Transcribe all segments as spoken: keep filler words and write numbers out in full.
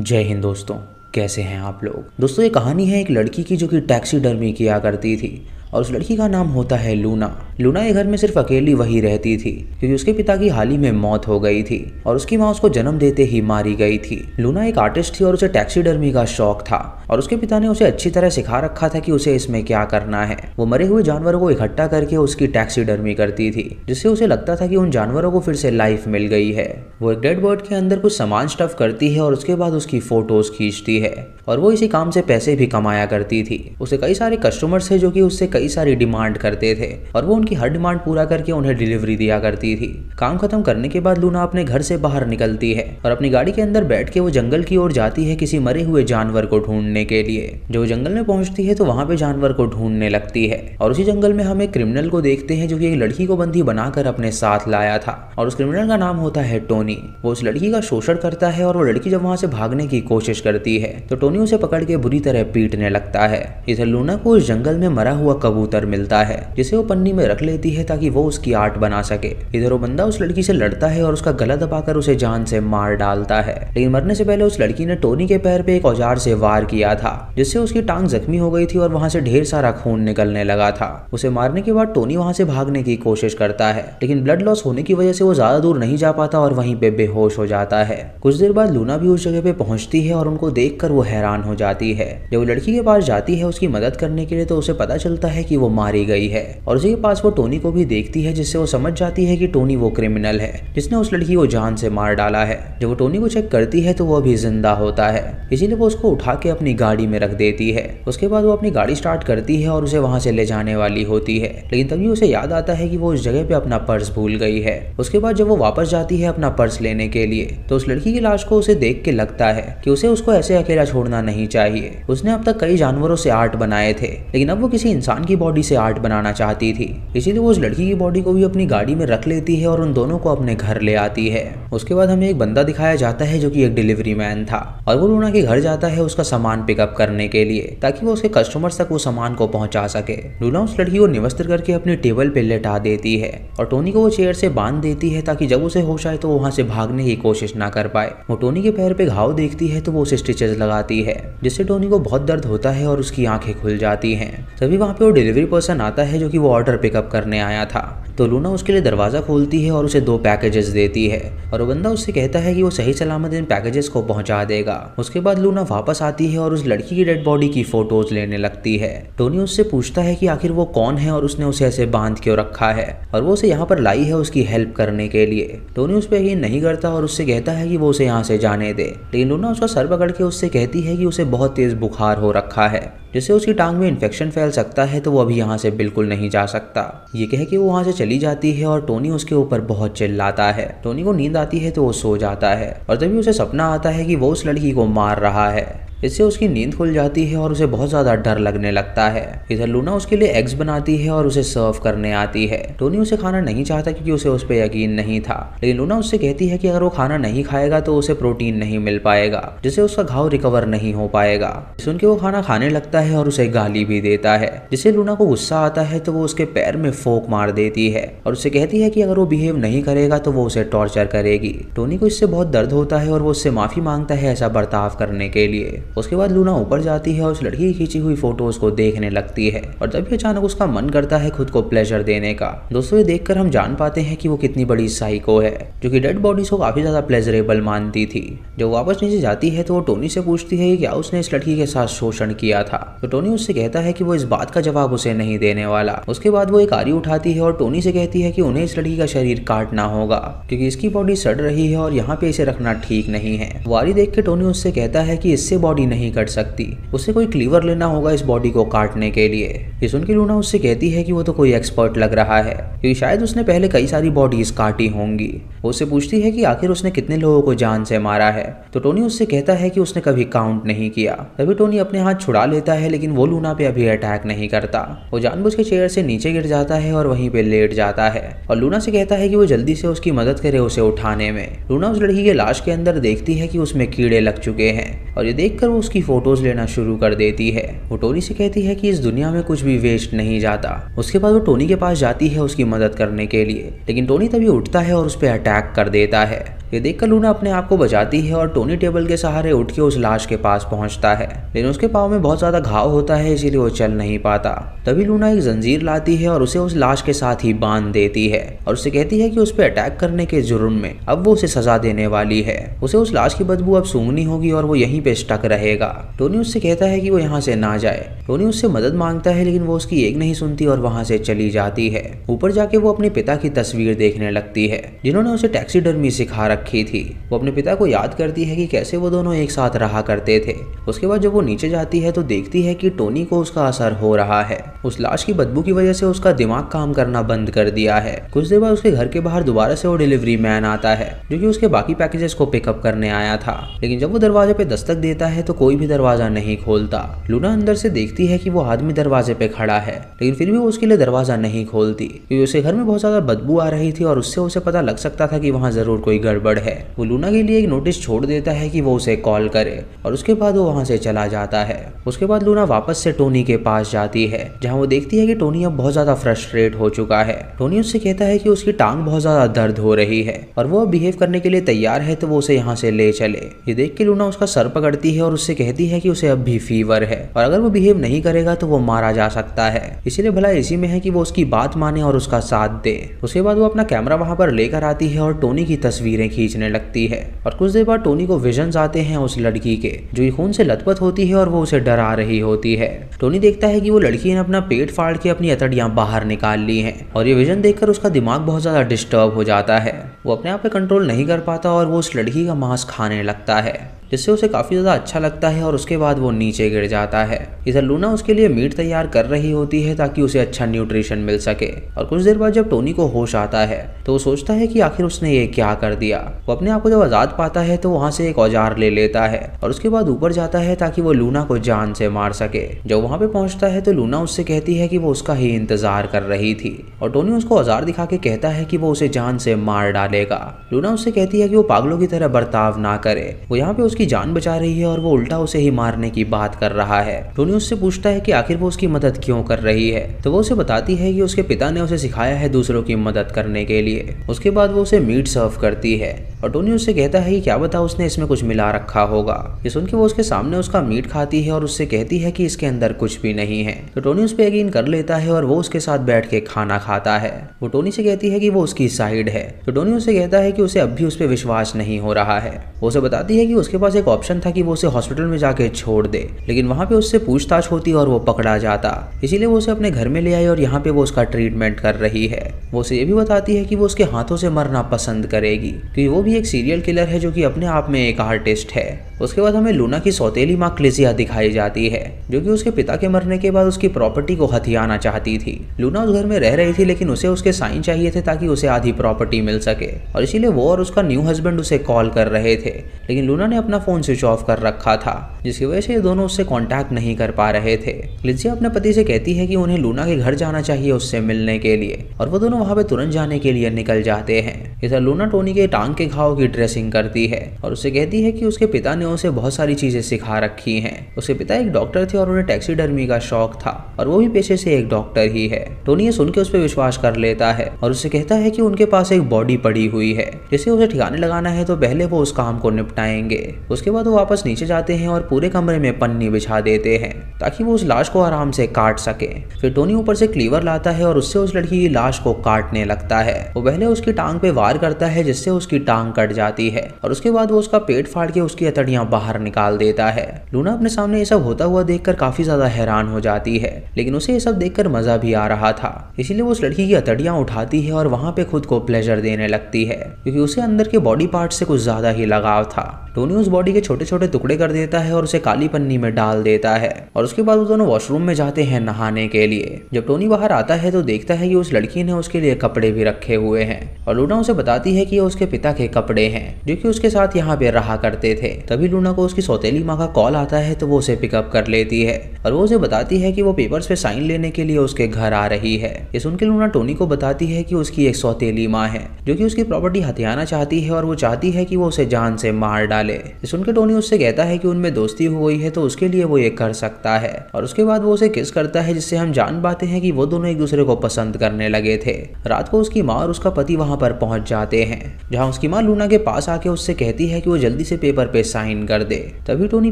जय हिंद दोस्तों, कैसे हैं आप लोग। दोस्तों ये कहानी है एक लड़की की जो कि टैक्सीडर्मी किया करती थी और उस लड़की का नाम होता है लूना। लूना ये घर में सिर्फ अकेली वही रहती थी क्योंकि उसके पिता की हाल ही में मौत हो गई थी और उसकी माँ उसको जन्म देते ही मारी गई थी। लूना एक आर्टिस्ट थी और उसे टैक्सीडर्मी का शौक था और उसके पिता ने उसे अच्छी तरह सिखा रखा था कि उसे इसमें क्या करना है। वो मरे हुए जानवरों को इकट्ठा करके उसकी टैक्सीडर्मी करती थी जिससे उसे लगता था कि उन जानवरों को फिर से लाइफ मिल गई है। वो एक डेड बर्ड के अंदर कुछ सामान स्टफ करती है और उसके बाद उसकी फोटोज खींचती है और वो इसी काम से पैसे भी कमाया करती थी। उसे कई सारे कस्टमर्स थे जो कि उससे कई सारी डिमांड करते थे और वो उनकी हर डिमांड पूरा करके उन्हें डिलीवरी दिया करती थी। काम खत्म करने के बाद लूना अपने घर से बाहर निकलती है और अपनी गाड़ी के अंदर बैठ के वो जंगल की ओर जाती है किसी मरे हुए जानवर को ढूंढने के लिए। जब जंगल में पहुंचती है तो वहाँ पे जानवर को ढूंढने लगती है और उसी जंगल में हम एक क्रिमिनल को देखते हैं जो कि एक लड़की को बंदी बनाकर अपने साथ लाया था और उस क्रिमिनल का नाम होता है टोनी। वो उस लड़की का शोषण करता है और वो लड़की जब वहाँ से भागने की कोशिश करती है तो टोनी उसे पकड़ के बुरी तरह पीटने लगता है। इधर लूना को उस जंगल में मरा हुआ कबूतर मिलता है जिसे वो पन्नी में रख लेती है ताकि वो उसकी आर्ट बना सके। इधर वो बंदा उस लड़की से लड़ता है और उसका गला दबाकर उसे जान से मार डालता है, लेकिन मरने से पहले उस लड़की ने टोनी के पैर पे एक औजार से वार किया था जिससे उसकी टांग जख्मी हो गई थी और वहां से ढेर सारा खून निकलने लगा था। उसे मारने के बाद टोनी वहां से भागने की कोशिश करता है लेकिन ब्लड लॉस होने की वजह से वो ज्यादा दूर नहीं जा पाता और वहीं पे बेहोश हो जाता है। कुछ देर बाद लूना भी उस जगह पे पहुंचती है और उनको देख कर वो हैरान हो जाती है। जब वो लड़की के पास जाती है उसकी मदद करने के लिए तो उसे पता चलता है कि वो मारी गई है और उसी के पास वो टोनी को भी देखती है जिससे वो समझ जाती है कि टोनी वो क्रिमिनल है जिसने उस लड़की को जान से मार डाला है। जब वो टोनी को चेक करती है तो वो अभी जिंदा होता है, इसीलिए वो उसको उठा के अपनी गाड़ी में रख देती है। उसके बाद वो अपनी गाड़ी स्टार्ट करती है और उसे वहां से ले जाने वाली होती है, लेकिन तभी उसे याद आता है कि वो उस जगह पे अपना पर्स भूल गई है। उसके बाद जब वो वापस जाती है अपना पर्स लेने के लिए तो उस लड़की की लाश को उसे देख के लगता है कि उसे उसको ऐसे अकेला छोड़ना नहीं चाहिए। उसने अब तक कई जानवरों से आर्ट बनाए थे लेकिन अब वो किसी इंसान की बॉडी से आर्ट बनाना चाहती थी, इसीलिए वो उस लड़की की बॉडी को भी अपनी गाड़ी में रख लेती है और उन दोनों को अपने घर ले आती है। उसके बाद हमें एक बंदा दिखाया जाता है जो कि एक डिलीवरी मैन था और वो लूना के घर जाता है उसका सामान पिकअप करने के लिए ताकि वो उसके कस्टमर्स तक वो सामान को पहुंचा सके। लूना उस लड़की को निवस्त्र करके अपने टेबल पे लेटा देती है और टोनी को वो चेयर से बांध देती है ताकि जब उसे होश आए तो वहाँ से भागने की कोशिश ना कर पाए। वो टोनी के पैर पे घाव देखती है तो वो उसे स्टिचेस लगाती है जिससे टोनी को बहुत दर्द होता है और उसकी आंखें खुल जाती है। तभी वहाँ पे वो डिलीवरी पर्सन आता है जो कि वो ऑर्डर पिकअप करने आया था, तो लूना उसके लिए दरवाजा खोलती है और उसे दो पैकेजेस देती है और वो बंदा उससे कहता है कि वो सही सलामत इन पैकेजेस को पहुंचा देगा। उसके बाद लूना वापस आती है और उस लड़की की डेड बॉडी की फोटोज लेने लगती है। टोनी उससे पूछता है कि आखिर वो कौन है और उसने उसे ऐसे बांध क्यों रखा है और वो उसे यहाँ पर लाई है उसकी हेल्प करने के लिए। टोनी उस पर यकीन नहीं करता और उससे कहता है कि वो उसे यहाँ से जाने दे, लेकिन लूना उसका सर पकड़ के उससे कहती है कि उसे बहुत तेज बुखार हो रखा है जिससे उसकी टांग में इन्फेक्शन फैल सकता है तो वो अभी यहाँ से बिल्कुल नहीं जा सकता। ये कह के वो वहाँ से चली जाती है और टोनी उसके ऊपर बहुत चिल्लाता है। टोनी को नींद आती है तो वो सो जाता है और तभी उसे सपना आता है कि वो उस लड़की को मार रहा है। इससे उसकी नींद खुल जाती है और उसे बहुत ज्यादा डर लगने लगता है। इधर लूना उसके लिए एग्स बनाती है और उसे सर्व करने आती है। टोनी उसे खाना नहीं चाहता क्योंकि उसे उस पर यकीन नहीं था, लेकिन लूना उससे कहती है कि अगर वो खाना नहीं खाएगा तो उसे प्रोटीन नहीं मिल पाएगा जिससे उसका घाव रिकवर नहीं हो पाएगा। सुन के वो खाना खाने लगता है और उसे गाली भी देता है जिससे लूना को गुस्सा आता है तो वो उसके पैर में फोक मार देती है और उसे कहती है कि अगर वो बिहेव नहीं करेगा तो वो उसे टॉर्चर करेगी। टोनी को इससे बहुत दर्द होता है और वो उससे माफी मांगता है ऐसा बर्ताव करने के लिए। उसके बाद लूना ऊपर जाती है और उस लड़की की खींची हुई फोटोज को देखने लगती है और तभी अचानक उसका मन करता है खुद को प्लेजर देने का। दोस्तों ये देखकर हम जान पाते हैं कि वो कितनी बड़ी साइको है जो कि डेड बॉडीज को काफी ज्यादा प्लेजरेबल मानती थी। जब वापस नीचे जाती है तो वो टोनी से पूछती है कि क्या उसने इस लड़की के साथ शोषण किया था, तो टोनी उससे कहता है कि वो इस बात का जवाब उसे नहीं देने वाला। उसके बाद वो एक आरी उठाती है और टोनी से कहती है कि उन्हें इस लड़की का शरीर काटना होगा क्योंकि इसकी बॉडी सड़ रही है और यहाँ पे इसे रखना ठीक नहीं है। वो आरी देख के टोनी उससे कहता है कि इससे बॉडी नहीं कट सकती, उसे कोई क्लीवर लेना होगा इस बॉडी को काटने के लिए। ये सुनकर लूना उससे कहती है कि वो तो कोई एक्सपर्ट लग रहा है क्योंकि शायद उसने पहले कई सारी बॉडीज काटी होंगी। वो उससे पूछती है कि आखिर उसने कितने लोगों को जान से मारा है, तो टोनी उससे कहता है कि उसने कभी काउंट नहीं किया। तभी टोनी अपने हाथ छुड़ा लेता है लेकिन वो लूना पे अभी अटैक नहीं करता। वो जानबूझ के चेयर से नीचे गिर जाता है और वहीं पे लेट जाता है और लूना से कहता है कि वो जल्दी से उसकी मदद करे उसे उठाने में। लूना उस लड़की के लाश के अंदर देखती है कि उसमें कीड़े लग चुके हैं और ये देख कर वो उसकी फोटोज लेना शुरू कर देती है। वो टोनी से कहती है कि इस दुनिया में कुछ भी वेस्ट नहीं जाता। उसके बाद वो टोनी के पास जाती है उसकी मदद करने के लिए, लेकिन टोनी तभी उठता है और उस पर अटैक कर देता है। ये देखकर लूना अपने आप को बचाती है और टोनी टेबल के सहारे उठ के उस लाश के पास पहुंचता है, लेकिन उसके पाँव में बहुत ज्यादा घाव होता है इसीलिए वो चल नहीं पाता। तभी लूना एक जंजीर लाती है और उसे उस लाश के साथ ही बांध देती है और उसे कहती है कि उस पर अटैक करने के जुर्म में अब वो उसे सजा देने वाली है। उसे उस लाश की बदबू अब सूंघनी होगी और वो यहीं पे स्टक रहेगा। टोनी उससे कहता है कि वो यहाँ से ना जाए। टोनी उससे मदद मांगता है लेकिन वो उसकी एक नहीं सुनती और वहाँ से चली जाती है। ऊपर जाके वो अपने पिता की तस्वीर देखने लगती है जिन्होंने उसे टैक्सीडर्मी सिखा रखी थी। वो अपने पिता को याद करती है कि कैसे वो दोनों एक साथ रहा करते थे। उसके बाद जब वो नीचे जाती है तो देखती है कि टोनी को उसका असर हो रहा है। उस लाश की बदबू की वजह से उसका दिमाग काम करना बंद कर दिया है। कुछ देर बाद उसके घर के बाहर दोबारा से वो डिलीवरी मैन आता है जो कि उसके बाकी पैकेजेस को पिकअप करने आया था, लेकिन जब वो दरवाजे पे दस्तक देता है तो कोई भी दरवाजा नहीं खोलता। लूना अंदर से देखती है कि वो आदमी दरवाजे पे खड़ा है, लेकिन फिर भी वो उसके लिए दरवाजा नहीं खोलती क्योंकि उसके घर में बहुत ज्यादा बदबू आ रही थी और उससे उसे पता लग सकता था कि वहाँ जरूर कोई गड़बड़ है। वो लूना के लिए एक नोटिस छोड़ देता है कि वो उसे कॉल करे और उसके बाद वो वहाँ से चला जाता है। उसके बाद लूना वापस से टोनी के पास जाती है जहाँ वो देखती है कि टोनी अब बहुत ज्यादा फ्रस्ट्रेट हो चुका है। टोनी उससे कहता है कि उसकी टांग बहुत ज्यादा दर्द हो रही है और वो अब बिहेव करने के लिए तैयार है तो वो उसे यहाँ से ले चले। ये देख के लूना उसका सर पकड़ती है और उससे कहती है कि उसे अब भी फीवर है और अगर वो बिहेव नहीं करेगा तो वो मारा जा सकता है, इसीलिए भला इसी में है कि वो उसकी बात माने और उसका साथ दे। उसके बाद वो अपना कैमरा वहाँ पर लेकर आती है और टोनी की तस्वीरें खींचने लगती है और कुछ देर बाद टोनी को विजन्स आते हैं उस लड़की के जो खून से लथपथ होती है और वो उसे डरा रही होती है। टोनी देखता है कि वो लड़की ने अपना पेट फाड़ के अपनी अतड़ियां बाहर निकाल ली हैं और ये विजन देखकर उसका दिमाग बहुत ज्यादा डिस्टर्ब हो जाता है। वो अपने आप पे कंट्रोल नहीं कर पाता और वो उस लड़की का मांस खाने लगता है जिससे उसे काफी ज्यादा अच्छा लगता है और उसके बाद वो नीचे गिर जाता है। इधर लूना उसके लिए मीट तैयार कर रही होती है ताकि उसे अच्छा न्यूट्रिशन मिल सके और कुछ देर बाद जब टोनी को होश आता है तो वो सोचता है कि आखिर उसने ये क्या कर दिया। वो अपने आप को जब आजाद पाता है तो वहाँ से एक औजार ले लेता है और उसके बाद ऊपर जाता है ताकि वो लूना को जान से मार सके। जब वहाँ पे पहुँचता है तो लूना उससे कहती है कि वो उसका ही इंतजार कर रही थी और टोनी उसको औजार दिखा के कहता है कि वो उसे जान से मार डालेगा। लूना उससे कहती है कि वो पागलों की तरह बर्ताव ना करे, वो यहाँ पे की जान बचा रही है और वो उल्टा उसे ही मारने की बात कर रहा है। टोनी उससे पूछता है कि आखिर वो उसकी मदद क्यों कर रही है तो वो उसे बताती है कि उसके पिता ने उसे सिखाया है दूसरों की मदद करने के लिए। उसके बाद वो उसे मीट सर्व करती है और टोनी उससे कहता है कि क्या बता उसने इसमें कुछ मिला रखा होगा। ये सुन के वो उसके सामने उसका मीट खाती है और उससे कहती है कि इसके अंदर कुछ भी नहीं है तो टोनी उस पर यकीन कर लेता है और वो उसके साथ बैठ के खाना खाता है। वो टोनी से कहती है कि वो उसकी साइड है तो टोनी उसे कहता है कि उसे अब भी उस पर विश्वास नहीं हो रहा है। वो उसे बताती है कि उसके पास एक ऑप्शन था कि वो उसे हॉस्पिटल में जाके छोड़ दे, लेकिन वहाँ पे उससे पूछताछ होती और वो पकड़ा जाता, इसीलिए वो उसे अपने घर में ले आई और यहाँ पे वो उसका ट्रीटमेंट कर रही है। वो उसे ये भी बताती है कि वो उसके हाथों से मरना पसंद करेगी क्योंकि वो भी एक सीरियल किलर है जो कि अपने आप में एक आर्टिस्ट है। उसके बाद हमें लूना की सौतेली माँ क्लिजिया दिखाई जाती है जो कि उसके पिता के मरने के बाद उसकी प्रॉपर्टी को हथियाना चाहती थी। लूना उस घर में रह रही थी लेकिन उसे उसके साइन चाहिए थे ताकि उसे आधी प्रॉपर्टी मिल सके और इसीलिए वो और उसका न्यू हस्बैंड उसे कॉल कर रहे थे, लेकिन लूना ने अपना फोन स्विच ऑफ कर रखा था जिसकी वजह से ये दोनों उससे कांटेक्ट नहीं कर पा रहे थे। क्लिजिया अपने पति से कहती है कि उन्हें लूना के घर जाना चाहिए उससे मिलने के लिए और वो दोनों वहाँ पे तुरंत जाने के लिए निकल जाते हैं। इधर लूना टोनी के टांग के घाव की ड्रेसिंग करती है और उससे कहती है कि उसके पिता ने उसे बहुत सारी चीजें सिखा रखी हैं। उसके पिता एक डॉक्टर थे और उन्हें टैक्सीडर्मी का शौक था और वो भी पेशे से एक डॉक्टर ही है। टोनी ये सुन के उस पर विश्वास कर लेता है और उससे कहता है कि उनके पास एक बॉडी पड़ी हुई है जिसे उसे ठिकाने लगाना है तो पहले वो उस काम को निपटाएंगे। उसके बाद वो वापस नीचे जाते हैं और पूरे कमरे में पन्नी बिछा देते हैं ताकि वो उस लाश को आराम से काट सके। फिर टोनी ऊपर से क्लीवर लाता है और उससे उस लड़की की लाश को काटने लगता है। वो पहले उसकी टांग पे वार करता है जिससे उसकी टांग कट जाती है और उसके बाद वो उसका पेट फाड़ के उसकी अतड़ियां बाहर निकाल देता है। लूना अपने सामने ये सब होता हुआ देखकर काफी ज्यादा हैरान हो जाती है, लेकिन उसे ये सब देखकर मजा भी आ रहा था, इसीलिए वो उस लड़की की अतड़ियां उठाती है और वहाँ पे खुद को प्लेजर देने लगती है क्योंकि उसे अंदर के बॉडी पार्ट से कुछ ज्यादा ही लगाव था। टोनी उस बॉडी के छोटे छोटे टुकड़े कर देता है और उसे काली पन्नी में डाल देता है और उसके बाद वो दोनों वॉशरूम में जाते हैं नहाने के लिए। जब टोनी बाहर आता है तो देखता है कि उस लड़की ने उसके लिए कपड़े भी रखे हुए हैं और लूना उसे बताती है कि ये उसके पिता के कपड़े हैं जो कि उसके साथ यहाँ पे रहा करते थे। तभी लूना को उसकी सौतेली माँ का कॉल आता है तो वो उसे पिकअप कर लेती है और वो उसे बताती है कि वो पेपर्स पे साइन लेने के लिए उसके घर आ रही है। ये सुन के लूना टोनी को बताती है कि उसकी एक सौतेली माँ है जो कि उसकी प्रॉपर्टी हथियाना चाहती है और वो चाहती है कि वो उसे जान से मार डाले। सुनकर टोनी उससे कहता है कि उनमें दोस्ती हो गई है तो उसके लिए वो ये कर सकता है। और उसके बाद वो उसे किस करता है जिससे हम जान पाते हैं कि वो दोनों एक दूसरे को पसंद करने लगे थे। रात को उसकी माँ और उसका पति वहाँ पर पहुँच जाते हैं जहाँ उसकी माँ लूना के पास आके उससे कहती है कि वो जल्दी से पेपर पे साइन कर दे। तभी टोनी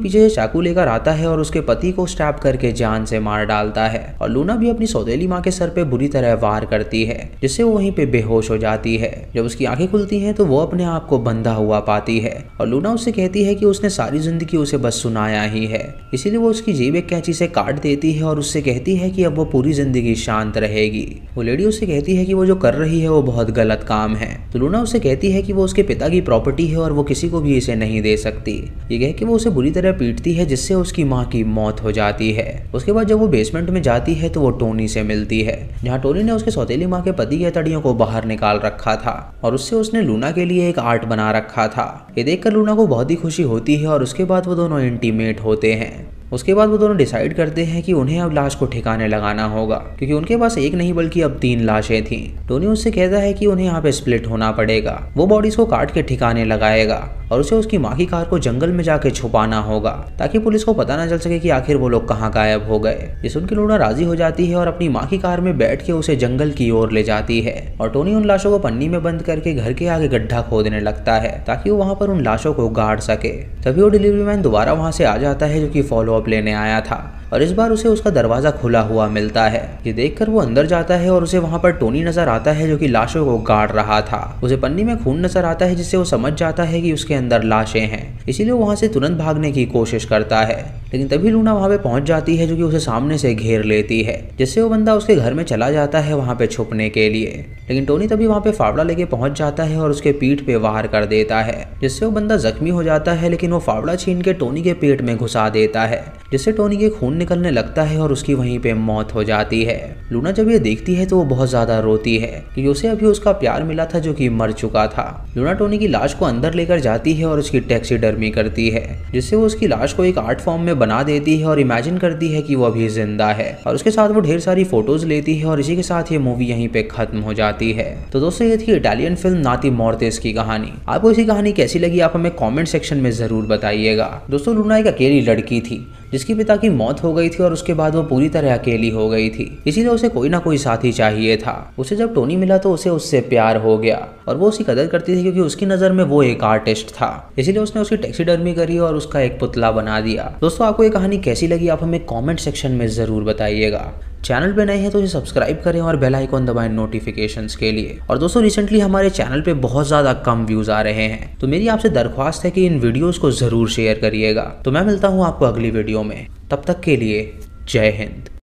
पीछे से चाकू लेकर आता है और उसके पति को स्टैब करके जान से मार डालता है और लूना भी अपनी सौतेली माँ के सर पे बुरी तरह वार करती है जिससे वो वहीं पे बेहोश हो जाती है। जब उसकी आंखें खुलती हैं तो वो अपने आप को बंधा हुआ पाती है और लूना उससे कहती है कि उसने सारी जिंदगी उसे बस सुनाया ही है, इसीलिए वो उसकी जीभ एक कैंची से काट देती है और उससे कहती है कि अब वो पूरी जिंदगी शांत रहेगी। वो लेडी उससे कहती है कि वो जो कर रही है वो बहुत गलत काम है तो लूना उससे कहती है कि वो उसके पिता की प्रॉपर्टी है और वो किसी को भी इसे नहीं दे सकती। ये कह के वो उसे बुरी तरह पीटती है जिससे उसकी माँ की मौत हो जाती है। उसके बाद जब वो बेसमेंट में जाती है तो वो टोनी से मिलती है जहाँ टोनी ने उसके सौतेली माँ के पति की हथेलियों को बाहर निकाल रखा था और उससे उसने लूना के लिए एक आर्ट बना रखा था। ये देखकर लूना को बहुत ही खुशी होती है और उसके बाद वो दोनों इंटीमेट होते हैं। उसके बाद वो दोनों डिसाइड करते हैं कि उन्हें अब लाश को ठिकाने लगाना होगा क्योंकि उनके पास एक नहीं बल्कि अब तीन लाशें थीं। टोनी उससे कहता है कि उन्हें यहाँ पे स्प्लिट होना पड़ेगा, वो बॉडीज को काट के ठिकाने लगाएगा और उसे उसकी माँ की कार को जंगल में जाके छुपाना होगा ताकि पुलिस को पता ना चल सके कि आखिर वो लोग कहाँ गायब हो गए। ये सुनकर लूना राजी हो जाती है और अपनी माँ की कार में बैठ के उसे जंगल की ओर ले जाती है और टोनी उन लाशों को पन्नी में बंद करके घर के आगे गड्ढा खोदने लगता है ताकि वो वहाँ पर उन लाशों को गाड़ सके। तभी वो डिलीवरी मैन दोबारा वहाँ से आ जाता है जो कि फॉलोअप लेने आया था और इस बार उसे उसका दरवाजा खुला हुआ मिलता है। ये देखकर वो अंदर जाता है और उसे वहाँ पर टोनी नजर आता है जो कि लाशों को गाड़ रहा था। उसे पन्नी में खून नजर आता है जिससे वो समझ जाता है कि उसके अंदर लाशें हैं, इसीलिए वो वहाँ से तुरंत भागने की कोशिश करता है। लेकिन तभी लूना वहाँ पे पहुंच जाती है जो कि उसे सामने से घेर लेती है जिससे वो बंदा उसके घर में चला जाता है वहाँ पे छुपने के लिए। लेकिन टोनी तभी वहाँ पे फावड़ा लेके पहुंच जाता है और उसके पीठ पे वार कर देता है जिससे वो बंदा जख्मी हो जाता है। लेकिन वो फावड़ा छीन के टोनी के पेट में घुसा देता है जिससे टोनी के खून निकलने लगता है और उसकी वहीं पे मौत हो जाती है। लूना जब ये देखती है तो वो बहुत ज्यादा रोती है क्योंकि उसे अभी उसका प्यार मिला था जो कि मर चुका था। लूना टोनी की लाश को अंदर लेकर जाती है और उसकी टैक्सीडर्मी करती है जिससे वो उसकी लाश को एक आर्ट फॉर्म में बना देती है और इमेजिन करती है कि वो अभी जिंदा है और उसके साथ वो ढेर सारी फोटोज लेती है और इसी के साथ ये मूवी यहीं पे खत्म हो जाती है। तो दोस्तों ये थी इटालियन फिल्म नाती मोर्टेस की कहानी। आपको इसकी कहानी कैसी लगी आप हमें कॉमेंट सेक्शन में जरूर बताइएगा। दोस्तों लूना एक अकेली लड़की थी जिसकी पिता की मौत हो गई थी और उसके बाद वो पूरी तरह अकेली हो गई थी, इसीलिए उसे कोई ना कोई साथी चाहिए था। उसे जब टोनी मिला तो उसे उससे प्यार हो गया और वो उसकी कदर करती थी क्योंकि उसकी नजर में वो एक आर्टिस्ट था, इसीलिए उसने उसकी टैक्सीडर्मी करी और उसका एक पुतला बना दिया। दोस्तों आपको ये कहानी कैसी लगी आप हमें कॉमेंट सेक्शन में जरूर बताइएगा। चैनल पे नए हैं तो इसे सब्सक्राइब करें और बेल आइकॉन दबाएं नोटिफिकेशंस के लिए। और दोस्तों रिसेंटली हमारे चैनल पे बहुत ज़्यादा कम व्यूज़ आ रहे हैं तो मेरी आपसे दरख्वास्त है कि इन वीडियोस को ज़रूर शेयर करिएगा। तो मैं मिलता हूँ आपको अगली वीडियो में, तब तक के लिए जय हिंद।